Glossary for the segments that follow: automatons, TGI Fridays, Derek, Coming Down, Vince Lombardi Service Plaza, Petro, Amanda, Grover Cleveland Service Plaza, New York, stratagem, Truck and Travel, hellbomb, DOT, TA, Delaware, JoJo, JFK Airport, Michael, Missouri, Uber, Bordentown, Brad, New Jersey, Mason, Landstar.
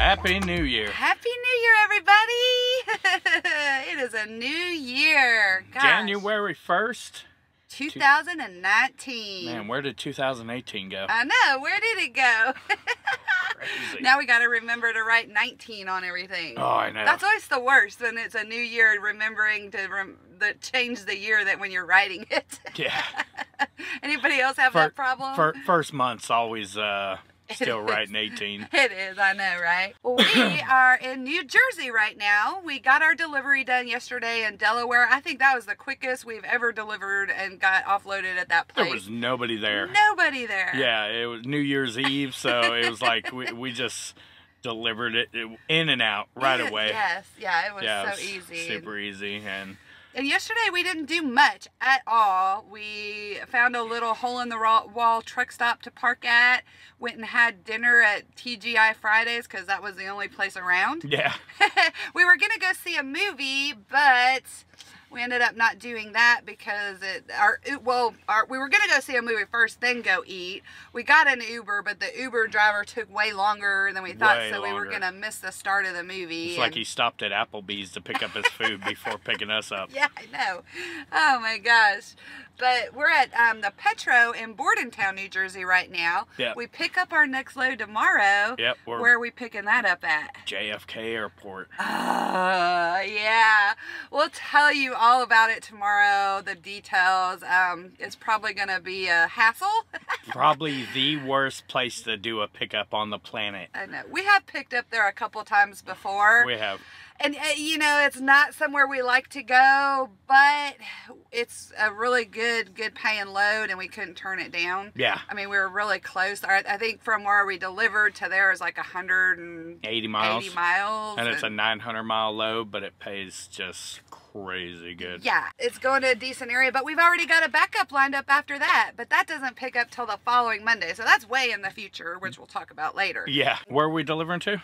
Happy New Year. Happy New Year, everybody. It is a new year. Gosh. January 1st. 2019. Man, where did 2018 go? I know. Where did it go? Crazy. Now we got to remember to write 19 on everything. Oh, I know. That's always the worst when it's a new year, remembering to change the year that when you're writing it. Yeah. Anybody else have that problem? First month's always... Still writing 18. It is, I know, right? Well, we are in New Jersey right now. We got our delivery done yesterday in Delaware. I think that was the quickest we've ever delivered and got offloaded at that place. There was nobody there. Nobody there. Yeah, it was New Year's Eve, so it was like we just delivered it in and out right away. Yes, yeah, it was so easy. Super easy. And yesterday we didn't do much at all. We found a little hole in the wall truck stop to park at. Went and had dinner at TGI Fridays because that was the only place around. Yeah. We were going to go see a movie, but we ended up not doing that because we were going to go see a movie first, then go eat. We got an Uber, but the Uber driver took way longer than we thought, so we were going to miss the start of the movie. It's like he stopped at Applebee's to pick up his food before picking us up. Yeah. Yeah, I know. Oh my gosh. But we're at the Petro in Bordentown, New Jersey right now. Yep. We pick up our next load tomorrow. Yep. Where are we picking that up at? JFK Airport. Oh, yeah. We'll tell you all about it tomorrow, the details. It's probably going to be a hassle. Probably the worst place to do a pickup on the planet. I know. We have picked up there a couple times before. We have. And, you know, it's not somewhere we like to go, but it's a really good paying load, and we couldn't turn it down. Yeah. I mean, we were really close. I think from where we delivered to there is like 180 miles. 80 miles. And it's a 900-mile load, but it pays just crazy good. Yeah, it's going to a decent area, but we've already got a backup lined up after that, but that doesn't pick up till the following Monday, so that's way in the future, which we'll talk about later. Yeah. Where are we delivering to?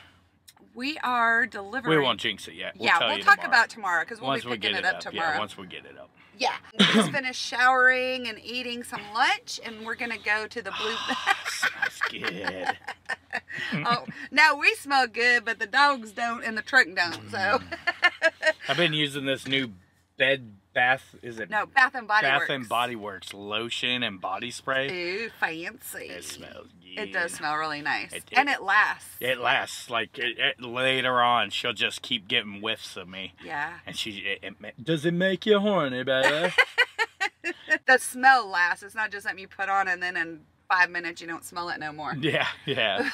We are delivering. We won't jinx it yet. We'll talk about tomorrow because we'll be picking it up tomorrow. Yeah, once we get it up. Yeah. We just finished showering and eating some lunch, and we're going to go to the blue. Smells good. Oh, now we smell good, but the dogs don't and the truck don't, so. I've been using this new Bath and Body Works. Bath and Body Works lotion and body spray. Ooh, fancy. It smells good. It does smell really nice. And it lasts. It lasts. Like, later on, she'll just keep getting whiffs of me. Yeah. And does it make you horny, baby? The smell lasts. It's not just something you put on and then in 5 minutes you don't smell it no more. Yeah.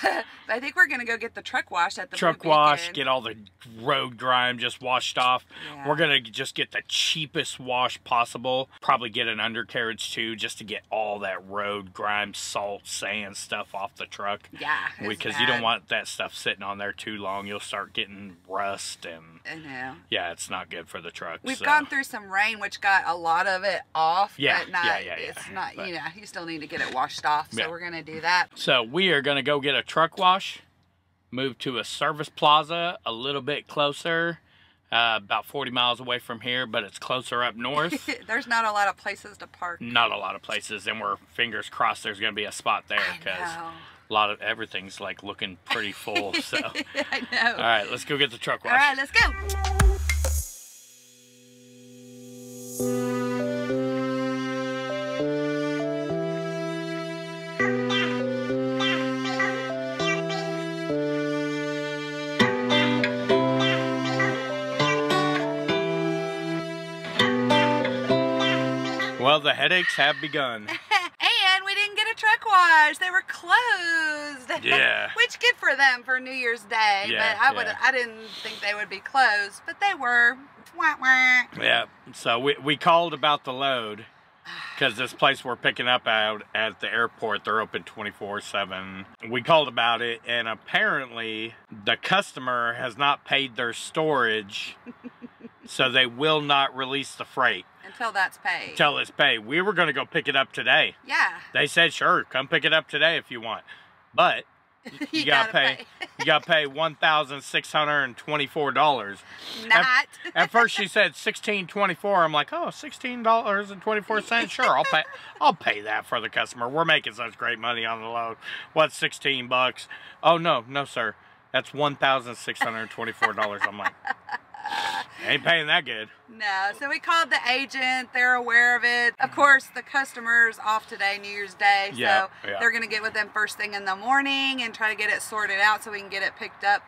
But I think we're gonna go get the truck wash at the truck wash, get all the road grime just washed off. Yeah. We're gonna just get the cheapest wash possible, probably get an undercarriage too, just to get all that road grime, salt, sand stuff off the truck. Yeah, because you don't want that stuff sitting on there too long. You'll start getting rust, and I know. Yeah, it's not good for the truck. We've gone through some rain, which got a lot of it off. Yeah, but not, yeah. It's not, but, you know, you still need to get it washed off. So we're going to do that. So we are going to go get a truck wash, move to a service plaza a little bit closer, about 40 miles away from here, but it's closer up north. There's not a lot of places to park. Not a lot of places, and we're fingers crossed there's going to be a spot there because a lot of everything's like looking pretty full. So I know. All right, let's go get the truck wash. All right, let's go. Well, the headaches have begun. And we didn't get a truck wash. They were closed. Yeah. Which, good for them for New Year's Day. Yeah, but I didn't think they would be closed, but they were. Wah, wah. Yeah. So we called about the load because this place we're picking up out at the airport, they're open 24/7. We called about it, and apparently the customer has not paid their storage. So they will not release the freight. Until that's paid. Until it's paid. We were going to go pick it up today. Yeah. They said, sure, come pick it up today if you want. But you got to pay. You got to pay $1,624. Not. At first she said $16.24. I'm like, oh, $16.24. Sure, I'll pay. I'll pay that for the customer. We're making such great money on the load. What's 16 bucks? Oh, no, no, sir. That's $1,624. I'm like, ain't paying that good. No, so we called the agent. They're aware of it. Of course, the customer's off today, New Year's Day. So they're going to get with them first thing in the morning and try to get it sorted out so we can get it picked up,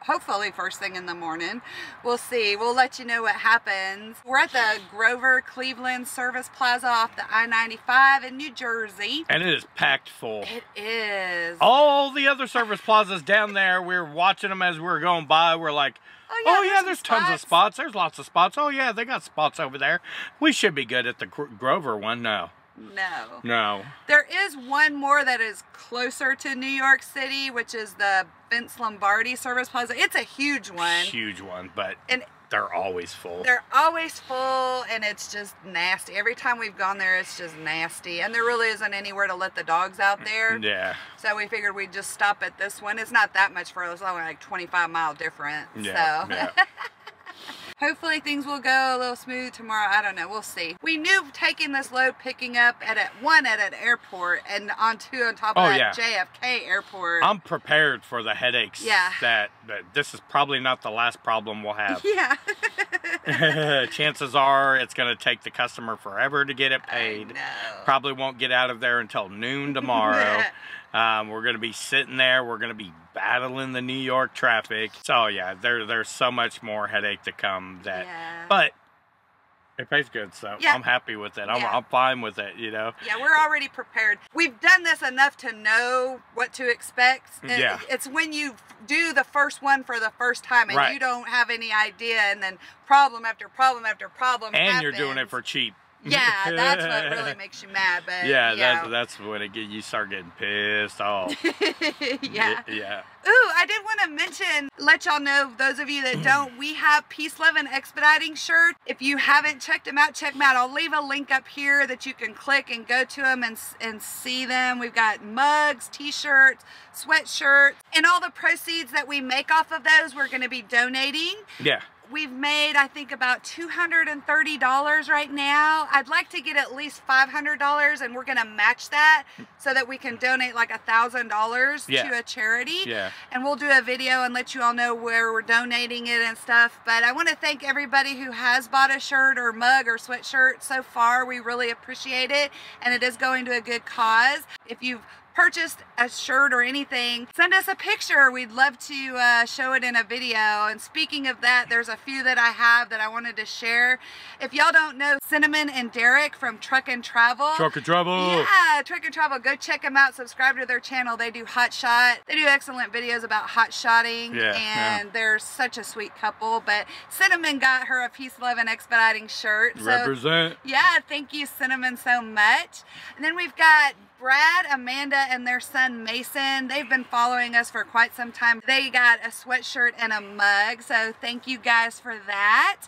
hopefully first thing in the morning. We'll see. We'll let you know what happens. We're at the Grover Cleveland Service Plaza off the I-95 in New Jersey. And it is packed full. It is. All the other service plazas down there, we were watching them as we were going by. We're like, oh yeah, there's tons of spots. There's lots of spots. Oh yeah, they got spots over there. We should be good at the Grover one. No. No. No. There is one more that is closer to New York City, which is the Vince Lombardi Service Plaza. It's a huge one. Huge one, but they're always full. They're always full, and it's just nasty. Every time we've gone there, it's just nasty. And there really isn't anywhere to let the dogs out there. Yeah. So we figured we'd just stop at this one. It's not that much further. It's only like 25-mile difference. Yeah, so. Yeah. Hopefully things will go a little smooth tomorrow. I don't know. We'll see. We knew taking this load, picking up at an airport and on top of that JFK Airport. I'm prepared for the headaches. Yeah. That this is probably not the last problem we'll have. Yeah. Chances are it's going to take the customer forever to get it paid. I know. Probably won't get out of there until noon tomorrow. We're going to be sitting there. We're going to be battling the New York traffic. So, yeah, there's so much more headache to come. But it pays good, so I'm happy with it. I'm fine with it, you know. Yeah, we're already prepared. We've done this enough to know what to expect. And it's when you do the first one for the first time and you don't have any idea, and then problem after problem after problem happens. You're doing it for cheap. Yeah, that's what really makes you mad. But yeah, that's when you start getting pissed off. Yeah. Ooh, I did want to mention, let y'all know, those of you that don't, we have Peace, Love, and Expediting shirts. If you haven't checked them out, check them out. I'll leave a link up here that you can click and go to them and see them. We've got mugs, t-shirts, sweatshirts, and all the proceeds that we make off of those, we're going to be donating. Yeah. We've made, I think, about $230 right now. I'd like to get at least $500, and we're going to match that so that we can donate like $1,000 to a charity. Yeah. And we'll do a video and let you all know where we're donating it and stuff. But I want to thank everybody who has bought a shirt or mug or sweatshirt so far. We really appreciate it, and it is going to a good cause. If you've purchased a shirt or anything, send us a picture. We'd love to show it in a video. And speaking of that, there's a few that I have that I wanted to share. If y'all don't know, Cinnamon and Derek from Truck and Travel. Truck and Travel. Yeah, Truck and Travel. Go check them out. Subscribe to their channel. They do hot shot. They do excellent videos about hot shotting. Yeah, and they're such a sweet couple. But Cinnamon got her a Peace, Love, and Expediting shirt. So, represent. Yeah, thank you, Cinnamon, so much. And then we've got Brad, Amanda, and their son Mason. They've been following us for quite some time. They got a sweatshirt and a mug, so thank you guys for that.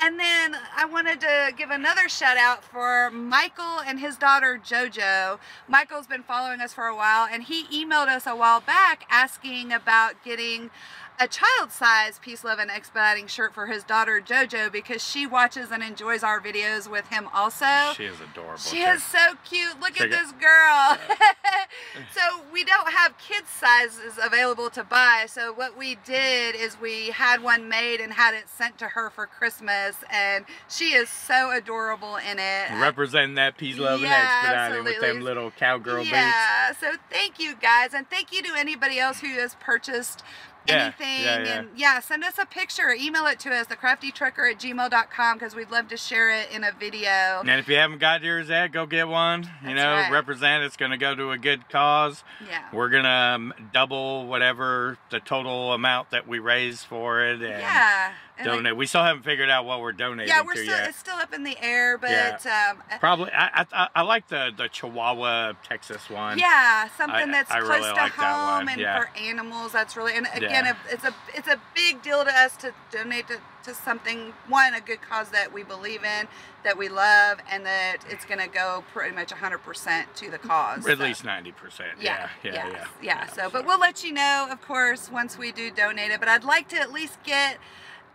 And then I wanted to give another shout out for Michael and his daughter JoJo. Michael's been following us for a while, and he emailed us a while back asking about getting a child-size Peace, Love, and Expediting shirt for his daughter JoJo because she watches and enjoys our videos with him also. She is adorable. She is so cute. Look at this girl. So we don't have kids' sizes available to buy. So what we did is we had one made and had it sent to her for Christmas, and she is so adorable in it. Representing that Peace, Love, and Expediting with them little cowgirl boots. Yeah. So thank you guys, and thank you to anybody else who has purchased anything. And send us a picture or email it to us, thecraftytrucker@gmail.com, because we'd love to share it in a video. And if you haven't got yours yet, go get one. That's right. Represent. It's going to go to a good cause. Yeah. We're going to double whatever the total amount that we raise for it. And donate. Like, we still haven't figured out what we're donating to yet. It's still up in the air, but probably. I like the Chihuahua Texas one. Yeah, something that's close to home and for animals. That's really, and again, it's a big deal to us to donate to something, a good cause that we believe in, that we love, and that it's going to go pretty much 100% to the cause. At least 90%. So, but we'll let you know, of course, once we do donate it. But I'd like to at least get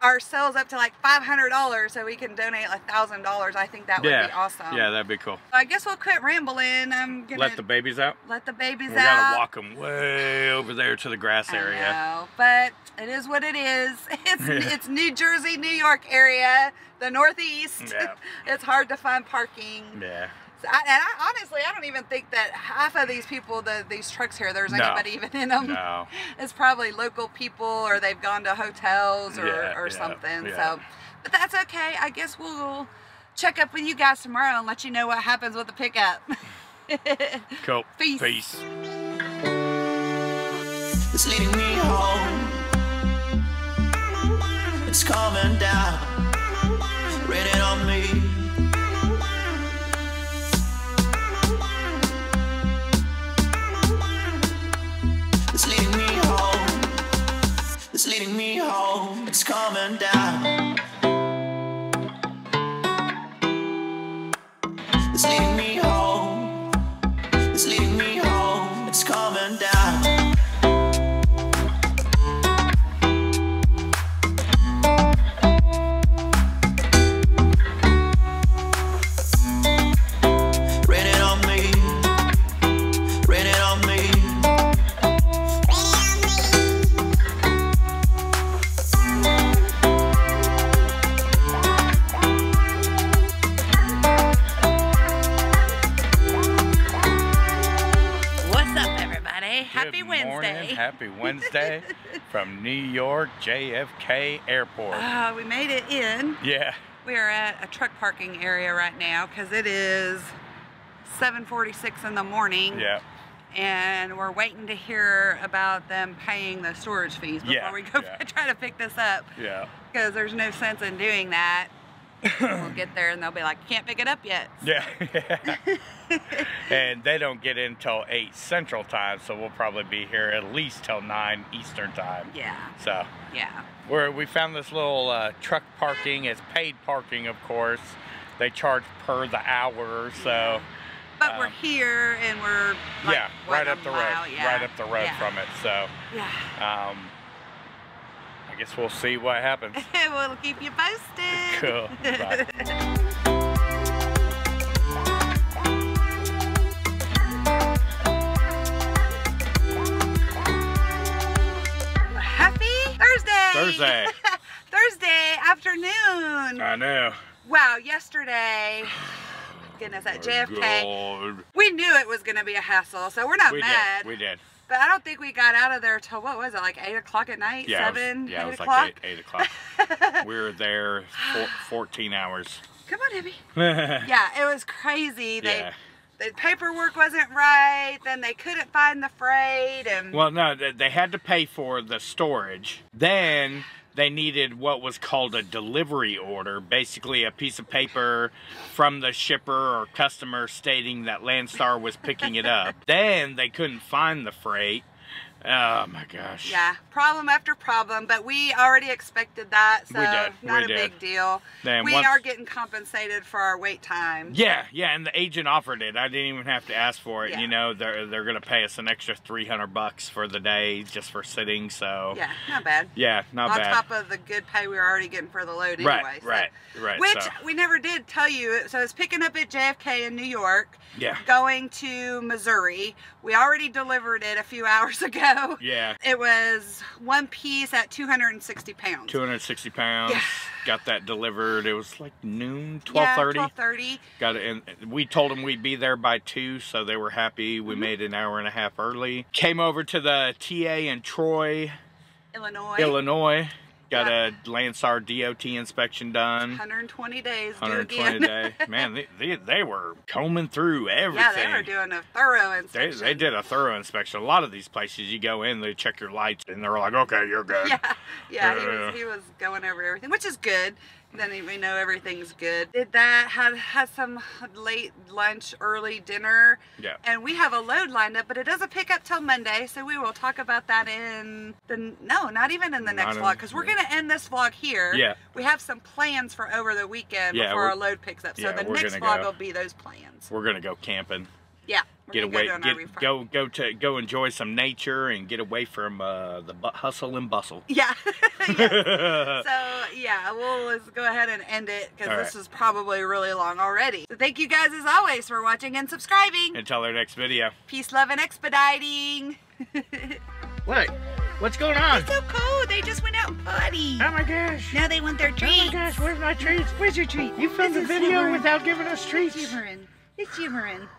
ourselves up to like $500 so we can donate $1,000. I think that would be awesome. Yeah, that'd be cool. So I guess we'll quit rambling. I'm gonna let the babies out. Let the babies out. We gotta walk them way over there to the grass area. I know, but it is what it is. It's New Jersey, New York area, the Northeast. Yeah. It's hard to find parking. Yeah. And I honestly, I don't even think that half of these people, these trucks here, there's anybody even in them. No. It's probably local people, or they've gone to hotels or something. Yeah. So, but that's okay. I guess we'll check up with you guys tomorrow and let you know what happens with the pickup. Cool. Peace. Peace. It's leading me home. It's coming down. Raining on me. It's leading me home. It's leading me home. It's coming down. It's leading me home. It's leading me home. It's coming down. Happy Wednesday from New York, JFK Airport. We made it in. Yeah. We are at a truck parking area right now because it is 7:46 in the morning. Yeah. And we're waiting to hear about them paying the storage fees before we go try to pick this up. Yeah. Because there's no sense in doing that. We'll get there and they'll be like, can't pick it up yet. So. Yeah. And they don't get in till 8 Central Time, so we'll probably be here at least till 9 Eastern Time. Yeah. So. Yeah. We found this little truck parking. It's paid parking, of course. They charge per the hour, so. Yeah. But we're here and we're like, right up the road. Yeah. Right up the road from it. So. Yeah. I guess we'll see what happens. We'll keep you posted. Cool. Bye. Happy Thursday. Thursday afternoon. I know. Wow, yesterday. Goodness, at JFK. God. We knew it was going to be a hassle, so we're not mad. We did. But I don't think we got out of there till, what was it, like 8 o'clock at night? Yeah, 8 o'clock? Like 8 o'clock. We were there 14 hours. Come on, Abby. Yeah, it was crazy. The paperwork wasn't right, then they couldn't find the freight. And well, no, they had to pay for the storage. Then they needed what was called a delivery order, basically a piece of paper from the shipper or customer stating that Landstar was picking it up. Then they couldn't find the freight. Oh my gosh. Yeah, problem after problem, but we already expected that, so not a big deal. Then we are getting compensated for our wait time. Yeah, yeah, and the agent offered it. I didn't even have to ask for it. Yeah. You know, they're going to pay us an extra $300 for the day just for sitting, so. Yeah, not bad. Yeah, not bad. On top of the good pay we were already getting for the load anyway. Right. Which we never did tell you. So it's picking up at JFK in New York. Yeah. Going to Missouri. We already delivered it a few hours ago. Yeah. It was one piece at 260 pounds. 260 pounds. Yeah. Got that delivered. It was like noon, 12:30. Yeah, 12:30. Got it in. We told them we'd be there by 2, so they were happy. We made an hour and a half early. Came over to the TA in Troy. Illinois. Got a Landstar DOT inspection done. 120 days. 120 days. Man, they were combing through everything. Yeah, they were doing a thorough inspection. They did a thorough inspection. A lot of these places, you go in, they check your lights, and they're like, okay, you're good. Yeah, yeah. He was going over everything, which is good. Then we know everything's good. Did that, had some late lunch, early dinner. Yeah. And we have a load lined up, but it doesn't pick up till Monday. So we will talk about that in the, no, not even in the next vlog. Because we're going to end this vlog here. Yeah. We have some plans for over the weekend before our load picks up. So the next vlog will be those plans. We're going to go camping. Yeah. Get away, go enjoy some nature and get away from the hustle and bustle. Yeah. So yeah, we'll go ahead and end it because this is probably really long already. So thank you guys as always for watching and subscribing. Until our next video. Peace, love, and expediting. What? What's going on? It's so cold. They just went out and party. Oh my gosh. Now they want their treats. Oh my gosh, where's my treats? Where's your treat? You filmed the video without giving us treats. It's gibbering.